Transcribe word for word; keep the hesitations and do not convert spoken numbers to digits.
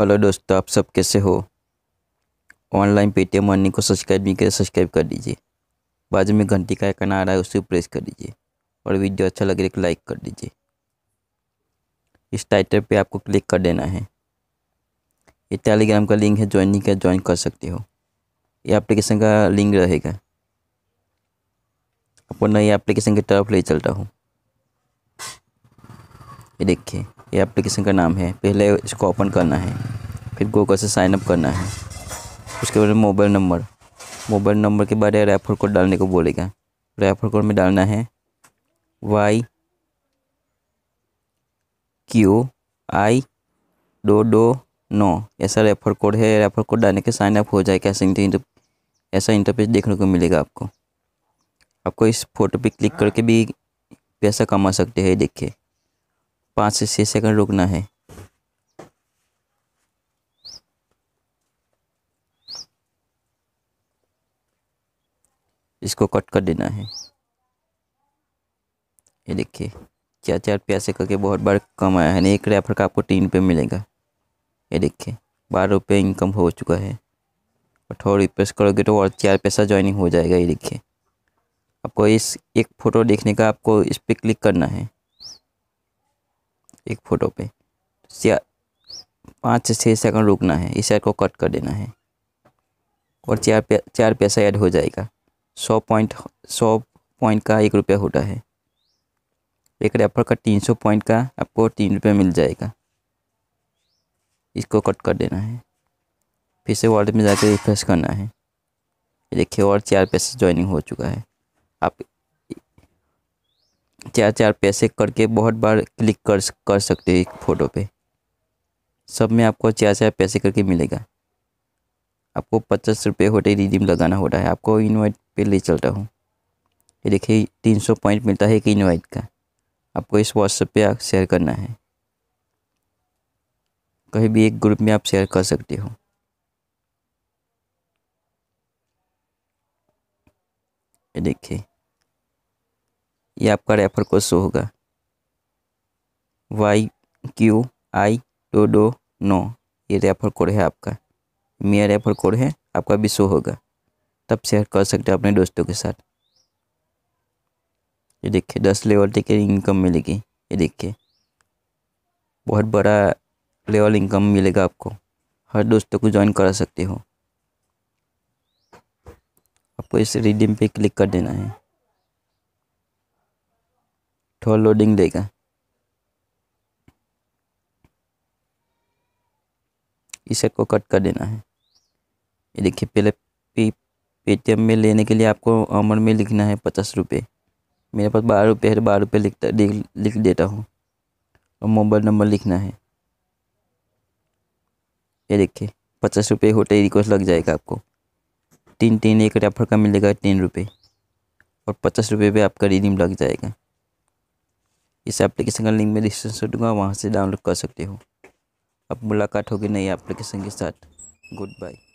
Hello दोस्तों, आप सब कैसे हो। ऑनलाइन पेटीएम अर्निंग को सब्सक्राइब नहीं करें, सब्सक्राइब कर दीजिए। बाजू में घंटी का आइकन आ रहा है, उसे प्रेस कर दीजिए और वीडियो अच्छा लगे एक लाइक कर दीजिए। इस टाइटल पे आपको क्लिक कर देना है। ये टेलीग्राम का लिंक है, ज्वाइनिंग का ज्वाइन कर सकते हो। ये एप्लीकेशन का लिंक रहेगा, आपको नई एप्लीकेशन की तरफ ले चलता हूँ। ये देखिए, ये एप्लीकेशन का नाम है। पहले इसको ओपन करना है, फिर गूगल से साइनअप करना है। उसके बाद मोबाइल नंबर मोबाइल नंबर के बाद रेफर कोड डालने को बोलेगा। रेफर कोड में डालना है वाई क्यू आई दो दो नौ। ऐसा रेफर कोड है। रेफर कोड डालने के साइनअप हो जाएगा। ऐसा इंटर ऐसा इंटरफेस देखने को मिलेगा आपको। आपको इस फोटो पे क्लिक करके भी पैसा कमा सकते हैं। देखिए, पाँच से छः सेकंड रुकना है। इसको कट कर देना है। ये देखिए, चार चार पैसे करके बहुत बार कमाया है। एक रेफर का आपको तीन रुपये मिलेगा। ये देखिए, बारह रुपये इनकम हो चुका है। और थोड़ा रिप्रेस करोगे तो और चार पैसा ज्वाइनिंग हो जाएगा। ये देखिए, आपको इस एक फ़ोटो देखने का, आपको इस पर क्लिक करना है। एक फ़ोटो पे पाँच से छः सेकंड रुकना है। इस ऐड को कट कर देना है और चार पे, चार पैसा ऐड हो जाएगा। सौ पॉइंट सौ पॉइंट का एक रुपया होता है। एक रेफर का तीन सौ पॉइंट का आपको तीन रुपया मिल जाएगा। इसको कट कर देना है। फिर से वॉलेट में जाकर रिफ्रेश करना है। देखिए, और चार पैसे ज्वाइनिंग हो चुका है। आप चार चार पैसे करके बहुत बार क्लिक कर कर सकते हैं। एक फ़ोटो पे सब में आपको चार चार पैसे करके मिलेगा। आपको पचास रुपये होते रिडीम लगाना होता है। आपको इनवाइट पे ले चलता हूँ। ये देखिए, तीन सौ पॉइंट मिलता है एक इनवाइट का। आपको इस व्हाट्सएप पे आप शेयर करना है। कहीं भी एक ग्रुप में आप शेयर कर सकते हो। ये देखिए, ये आपका रेफर कोड शो होगा वाई क्यू आई दो दो नौ। ये रेफर कोड है आपका। मेरा रेफर कोड है, आपका भी शो होगा। तब शेयर कर सकते हो अपने दोस्तों के साथ। ये देखिए, दस लेवल तक इनकम मिलेगी। ये देखिए, बहुत बड़ा लेवल इनकम मिलेगा आपको। हर दोस्तों को ज्वाइन करा सकते हो। आपको इस रिडीम पे क्लिक कर देना है। थोड़ा लोडिंग देगा। इसे को कट कर देना है। ये देखिए, पहले पे पेटीएम में लेने के लिए आपको अमर में लिखना है पचास रुपये। मेरे पास बारह रुपये है तो बारह रुपये लिखता लिख, लिख देता हूँ। और मोबाइल नंबर लिखना है। ये देखिए, पचास रुपये होते ही रिक्वेस्ट लग जाएगा आपको। तीन तीन एक रेफर का मिलेगा तीन रुपये और पचास रुपये पर आपका रिडीम लग जाएगा। इस एप्लीकेशन का लिंक मैं डिस्क्रिप्शन दूंगा, वहाँ से डाउनलोड कर सकते हो। अब मुलाकात होगी नई एप्लीकेशन के साथ। Good bye.